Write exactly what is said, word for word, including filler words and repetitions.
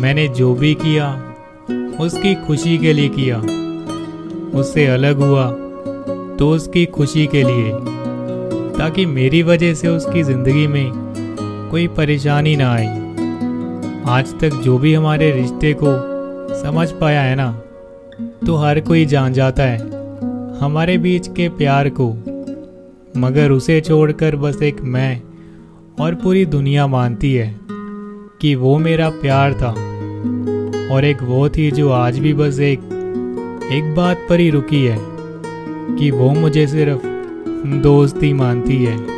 मैंने जो भी किया उसकी खुशी के लिए किया, उससे अलग हुआ तो उसकी खुशी के लिए, ताकि मेरी वजह से उसकी ज़िंदगी में कोई परेशानी ना आए। आज तक जो भी हमारे रिश्ते को समझ पाया है ना, तो हर कोई जान जाता है हमारे बीच के प्यार को, मगर उसे छोड़कर बस एक मैं और पूरी दुनिया मानती है कि वो मेरा प्यार था, और एक वो थी जो आज भी बस एक एक बात पर ही रुकी है कि वो मुझे सिर्फ दोस्ती मानती है।